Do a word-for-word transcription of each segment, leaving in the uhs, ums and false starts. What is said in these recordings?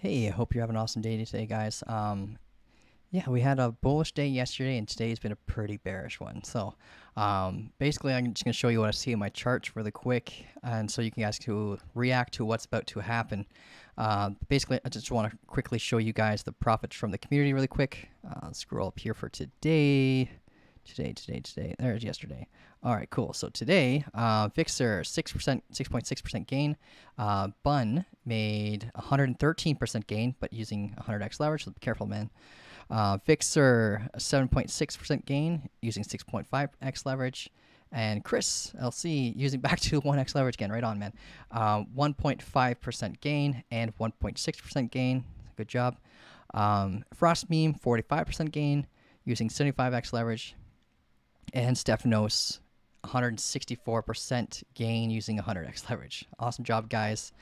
Hey, I hope you have an awesome day today, guys. Um, yeah, we had a bullish day yesterday, and today's been a pretty bearish one. So um, basically, I'm just going to show you what I see in my charts really quick, and so you can guys to react to what's about to happen. Uh, basically, I just want to quickly show you guys the profits from the community really quick. Uh, let's scroll up here for today. Today, today, today. There's yesterday. All right, cool. So today, uh, Vixer six percent, six point six percent gain. Uh, Bun made one hundred thirteen percent gain, but using one hundred X leverage. So be careful, man. Uh, Vixer seven point six percent gain using six point five X leverage. And Chris L C using back to one X leverage again. Right on, man. one point five percent um, gain and one point six percent gain. Good job. Um, Frost Meme forty-five percent gain using seventy-five X leverage. And Stephanos, one hundred sixty-four percent gain using one hundred X leverage. Awesome job, guys.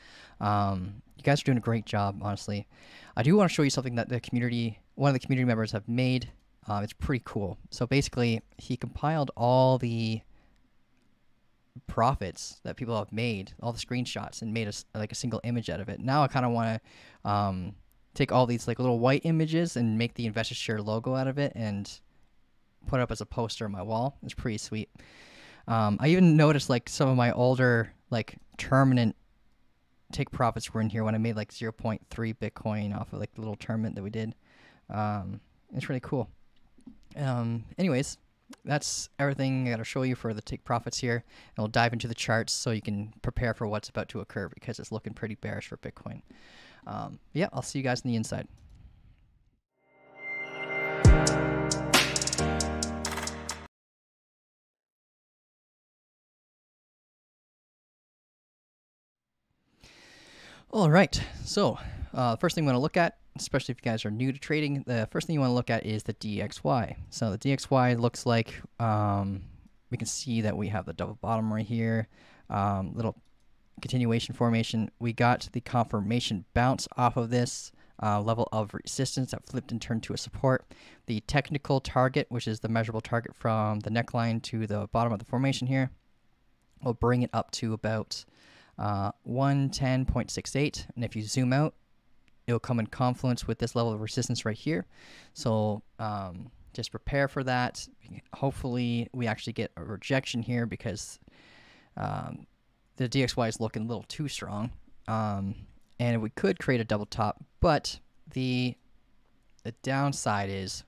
Um, you guys are doing a great job, honestly. I do want to show you something that the community, one of the community members have made. Uh, it's pretty cool. So basically, he compiled all the profits that people have made, all the screenshots, and made a, like a single image out of it. Now I kind of want to um, take all these like little white images and make the InvestiShare logo out of it and put up as a poster on my wall. It's pretty sweet. Um, I even noticed like some of my older like tournament take profits were in here when I made like zero point three Bitcoin off of like the little tournament that we did. Um, it's really cool. Um, anyways, that's everything I gotta show you for the take profits here, and we'll dive into the charts so you can prepare for what's about to occur because it's looking pretty bearish for Bitcoin. Um, yeah, I'll see you guys on the inside. All right, so uh, first thing you want to look at, especially if you guys are new to trading, the first thing you want to look at is the D X Y. So the D X Y looks like um, we can see that we have the double bottom right here, um, little continuation formation. We got the confirmation bounce off of this uh, level of resistance that flipped and turned to a support. The technical target, which is the measurable target from the neckline to the bottom of the formation here, will bring it up to about Uh, one ten point six eight, and if you zoom out, it'll come in confluence with this level of resistance right here. So um, just prepare for that. Hopefully we actually get a rejection here because um, the D X Y is looking a little too strong, um, and we could create a double top, but the the downside is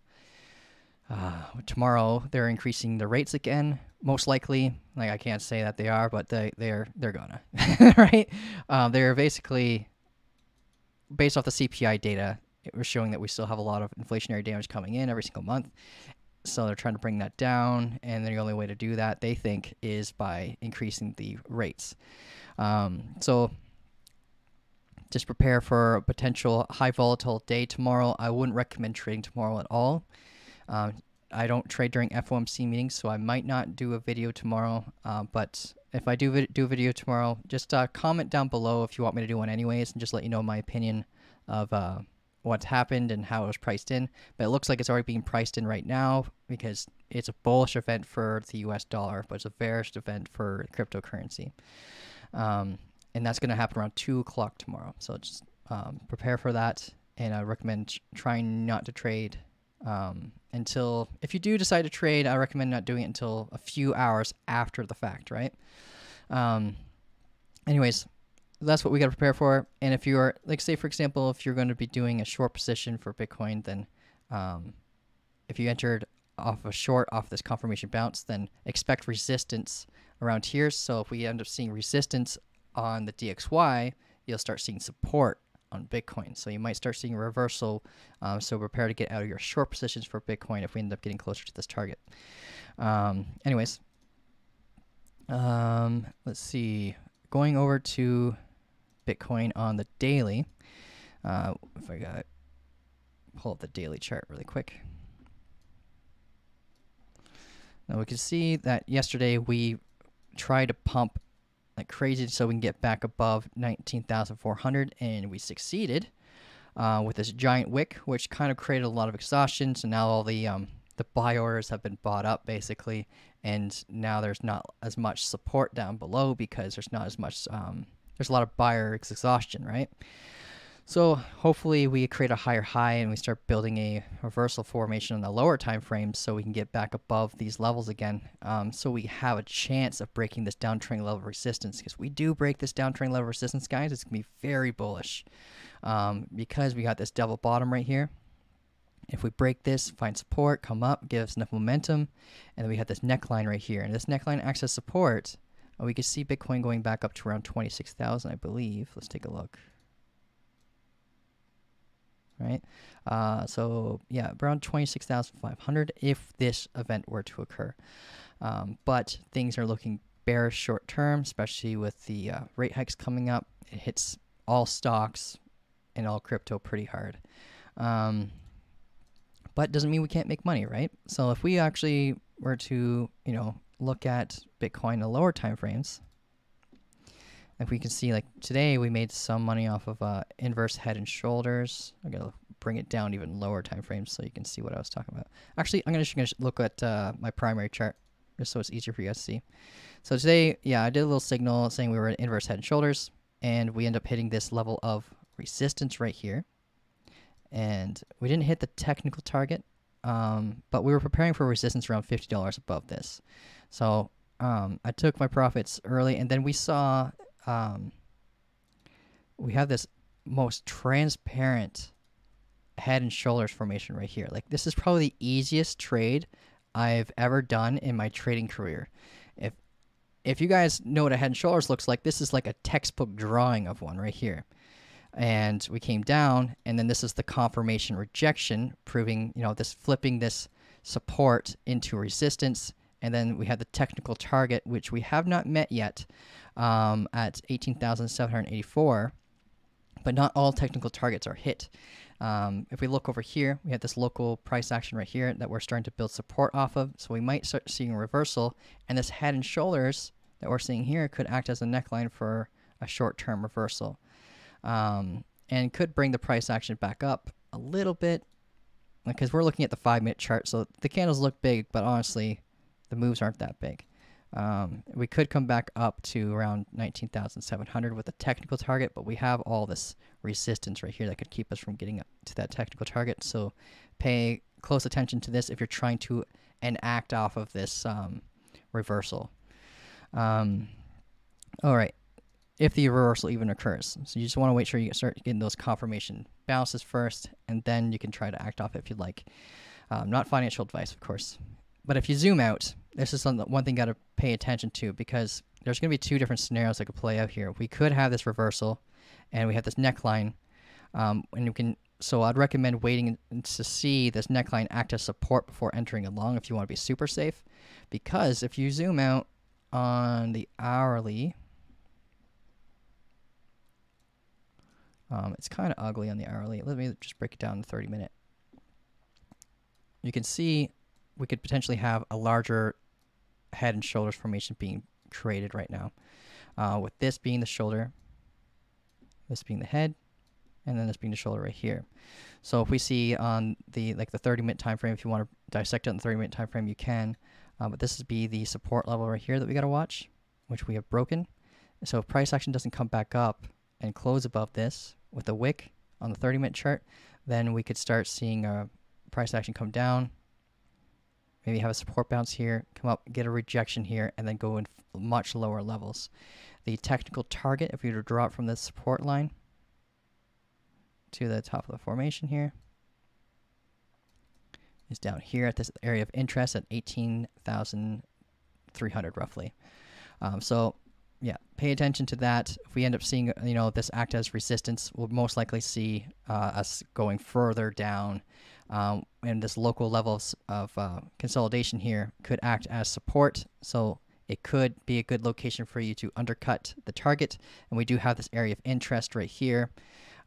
uh, tomorrow they're increasing the rates again. Most likely, like I can't say that they are, but they they're they're gonna, right? Um, they're basically based off the C P I data. It was showing that we still have a lot of inflationary damage coming in every single month, so they're trying to bring that down. And the only way to do that, they think, is by increasing the rates. Um, so just prepare for a potential high volatile day tomorrow. I wouldn't recommend trading tomorrow at all. Um, I don't trade during F O M C meetings, so I might not do a video tomorrow. Uh, but if I do vid do a video tomorrow, just uh, comment down below if you want me to do one anyways, and just let you know my opinion of uh, what's happened and how it was priced in. But it looks like it's already being priced in right now because it's a bullish event for the U S dollar, but it's a bearish event for cryptocurrency. Um, and that's going to happen around two o'clock tomorrow. So just um, prepare for that, and I recommend trying not to trade Um, until, if you do decide to trade, I recommend not doing it until a few hours after the fact, right? Um, anyways, that's what we got to prepare for. And if you're, like, say, for example, if you're going to be doing a short position for Bitcoin, then um, if you entered off a short off this confirmation bounce, then expect resistance around here. So if we end up seeing resistance on the D X Y, you'll start seeing support on Bitcoin. So you might start seeing a reversal. Um, so prepare to get out of your short positions for Bitcoin if we end up getting closer to this target. Um, anyways, um, let's see. Going over to Bitcoin on the daily. Uh, if I got pull up the daily chart really quick. Now we can see that yesterday we tried to pump like crazy so we can get back above nineteen thousand four hundred, and we succeeded uh, with this giant wick, which kind of created a lot of exhaustion. So now all the um, the buy orders have been bought up basically, and now there's not as much support down below because there's not as much um, there's a lot of buyer exhaustion, right? So hopefully we create a higher high and we start building a reversal formation on the lower time frames so we can get back above these levels again. Um, so we have a chance of breaking this downtrend level of resistance, because we do break this downtrend level of resistance, guys, it's going to be very bullish um, because we got this double bottom right here. If we break this, find support, come up, give us enough momentum, and then we have this neckline right here. And this neckline acts as support. Uh, we can see Bitcoin going back up to around twenty-six thousand, I believe. Let's take a look. Right? Uh, so, yeah, around twenty-six thousand five hundred if this event were to occur. Um, but things are looking bearish short term, especially with the uh, rate hikes coming up. It hits all stocks and all crypto pretty hard. Um, But doesn't mean we can't make money, right? So if we actually were to, you know, look at Bitcoin in the lower time frames, like we can see, like today we made some money off of uh, inverse head and shoulders. I'm gonna bring it down even lower time frames so you can see what I was talking about. Actually, I'm gonna just gonna look at uh, my primary chart just so it's easier for you guys to see. So today, yeah, I did a little signal saying we were at inverse head and shoulders, and we end up hitting this level of resistance right here. And we didn't hit the technical target, um, but we were preparing for resistance around fifty dollars above this. So um, I took my profits early, and then we saw um, we have this most transparent head and shoulders formation right here. Like, this is probably the easiest trade I've ever done in my trading career. If, if you guys know what a head and shoulders looks like, this is like a textbook drawing of one right here. And we came down, and then this is the confirmation rejection, proving, you know, this flipping this support into resistance. And then we have the technical target, which we have not met yet, um, at eighteen thousand seven hundred eighty-four, but not all technical targets are hit. Um, if we look over here, we have this local price action right here that we're starting to build support off of. So we might start seeing a reversal, and this head and shoulders that we're seeing here could act as a neckline for a short-term reversal. Um, and could bring the price action back up a little bit, because we're looking at the five minute chart. So the candles look big, but honestly, the moves aren't that big. Um, we could come back up to around nineteen thousand seven hundred with a technical target, but we have all this resistance right here that could keep us from getting up to that technical target. So pay close attention to this if you're trying to enact off of this, um, reversal. Um, all right. If the reversal even occurs. So you just want to wait sure you start getting those confirmation bounces first, and then you can try to act off if you'd like. Um, not financial advice, of course. But if you zoom out, this is something, one thing you got to pay attention to, because there's going to be two different scenarios that could play out here. We could have this reversal, and we have this neckline, um, and you can. So I'd recommend waiting to see this neckline act as support before entering along if you want to be super safe, because if you zoom out on the hourly. Um, it's kind of ugly on the hourly. Let me just break it down in thirty minute. You can see we could potentially have a larger head and shoulders formation being created right now, uh, with this being the shoulder, this being the head, and then this being the shoulder right here. So if we see on the like the thirty minute time frame, if you want to dissect it in the thirty minute time frame, you can. Uh, but this would be the support level right here that we got to watch, which we have broken. So if price action doesn't come back up and close above this, with a wick on the thirty minute chart, then we could start seeing a price action come down, maybe have a support bounce here, come up, get a rejection here, and then go in much lower levels. The technical target, if we were to draw it from the support line to the top of the formation here, is down here at this area of interest at eighteen thousand three hundred roughly. Um, so yeah, pay attention to that. If we end up seeing, you know, this act as resistance, we'll most likely see uh, us going further down. Um, and this local level of, of uh, consolidation here could act as support. So it could be a good location for you to undercut the target. And we do have this area of interest right here.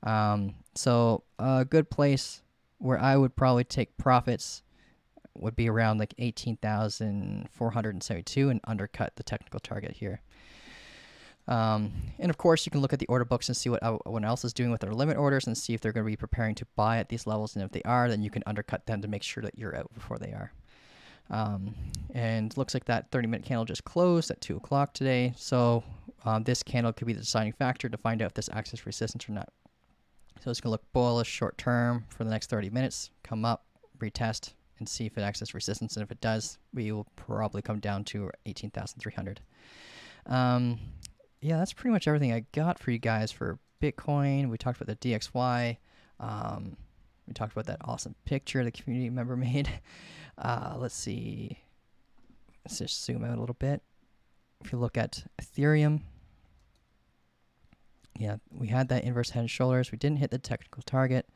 Um, so a good place where I would probably take profits would be around like eighteen thousand four hundred seventy-two and undercut the technical target here. Um, and of course, you can look at the order books and see what everyone else is doing with their limit orders and see if they're going to be preparing to buy at these levels. And if they are, then you can undercut them to make sure that you're out before they are. Um, and looks like that thirty minute candle just closed at two o'clock today. So um, this candle could be the deciding factor to find out if this acts as resistance or not. So it's going to look bullish short term for the next thirty minutes, come up, retest, and see if it acts resistance. And if it does, we will probably come down to eighteen thousand three hundred. Um, yeah, that's pretty much everything I got for you guys for Bitcoin. We talked about the D X Y. Um, we talked about that awesome picture the community member made. Uh, let's see. Let's just zoom out a little bit. If you look at Ethereum, yeah, we had that inverse head and shoulders. We didn't hit the technical target.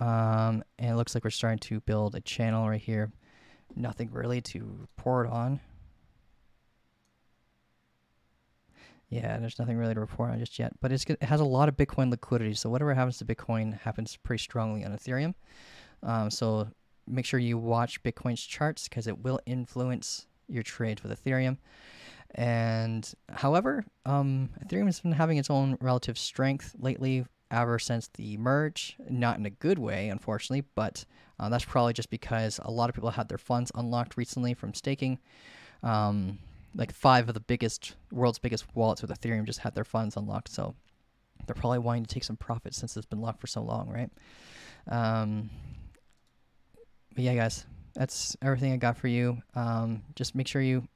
Um, and it looks like we're starting to build a channel right here. Nothing really to report on. Yeah, there's nothing really to report on just yet, but it's, it has a lot of Bitcoin liquidity. So whatever happens to Bitcoin happens pretty strongly on Ethereum. Um, so make sure you watch Bitcoin's charts because it will influence your trades with Ethereum. And however, um, Ethereum has been having its own relative strength lately ever since the merge, not in a good way, unfortunately, but uh, that's probably just because a lot of people had their funds unlocked recently from staking. Um, like five of the biggest, world's biggest wallets with Ethereum just had their funds unlocked. So they're probably wanting to take some profit since it's been locked for so long, right? Um, but yeah, guys, that's everything I got for you. Um, just make sure you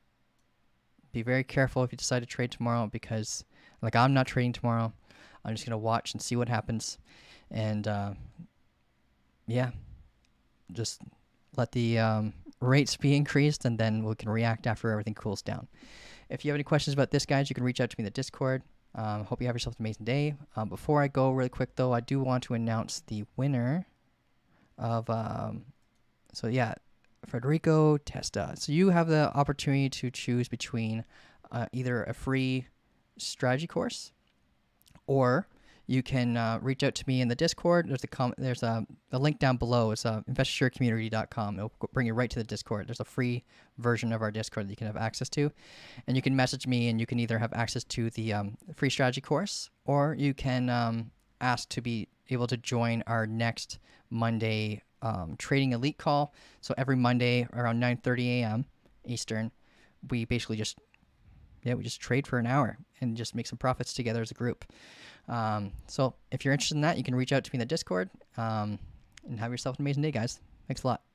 be very careful if you decide to trade tomorrow because, like, I'm not trading tomorrow. I'm just going to watch and see what happens. And, uh, yeah, just let the um, rates be increased, and then we can react after everything cools down. If you have any questions about this, guys, you can reach out to me in the Discord. Um, hope you have yourself an amazing day. Um, before I go really quick, though, I do want to announce the winner of, um, so, yeah, Federico Testa. So you have the opportunity to choose between uh, either a free strategy course, or you can uh, reach out to me in the Discord. There's a com there's a, a link down below. It's uh, Investi Share Community dot com. It'll bring you right to the Discord. There's a free version of our Discord that you can have access to. And you can message me, and you can either have access to the um, free strategy course, or you can um, ask to be able to join our next Monday um, Trading Elite call. So every Monday around nine thirty A M Eastern, we basically just Yeah, we just trade for an hour and just make some profits together as a group. Um, so if you're interested in that, you can reach out to me in the Discord. Um, and have yourself an amazing day, guys. Thanks a lot.